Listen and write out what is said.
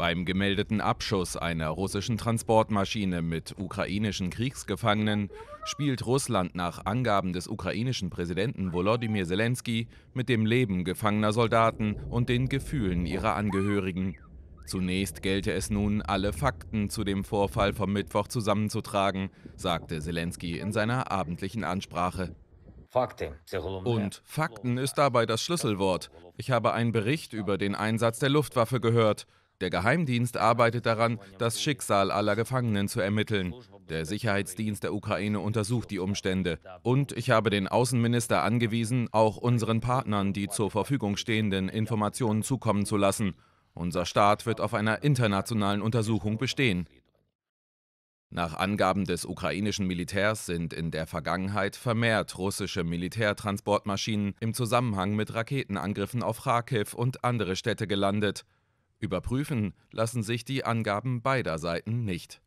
Beim gemeldeten Abschuss einer russischen Transportmaschine mit ukrainischen Kriegsgefangenen spielt Russland nach Angaben des ukrainischen Präsidenten Wolodimir Selenski mit dem Leben gefangener Soldaten und den Gefühlen ihrer Angehörigen. Zunächst gelte es nun, alle Fakten zu dem Vorfall vom Mittwoch zusammenzutragen, sagte Selenski in seiner abendlichen Ansprache. Und Fakten ist dabei das Schlüsselwort. Ich habe einen Bericht über den Einsatz der Luftwaffe gehört. Der Geheimdienst arbeitet daran, das Schicksal aller Gefangenen zu ermitteln. Der Sicherheitsdienst der Ukraine untersucht die Umstände. Und ich habe den Außenminister angewiesen, auch unseren Partnern die zur Verfügung stehenden Informationen zukommen zu lassen. Unser Staat wird auf einer internationalen Untersuchung bestehen. Nach Angaben des ukrainischen Militärs sind in der Vergangenheit vermehrt russische Militärtransportmaschinen im Zusammenhang mit Raketenangriffen auf Kharkiv und andere Städte gelandet. Überprüfen lassen sich die Angaben beider Seiten nicht.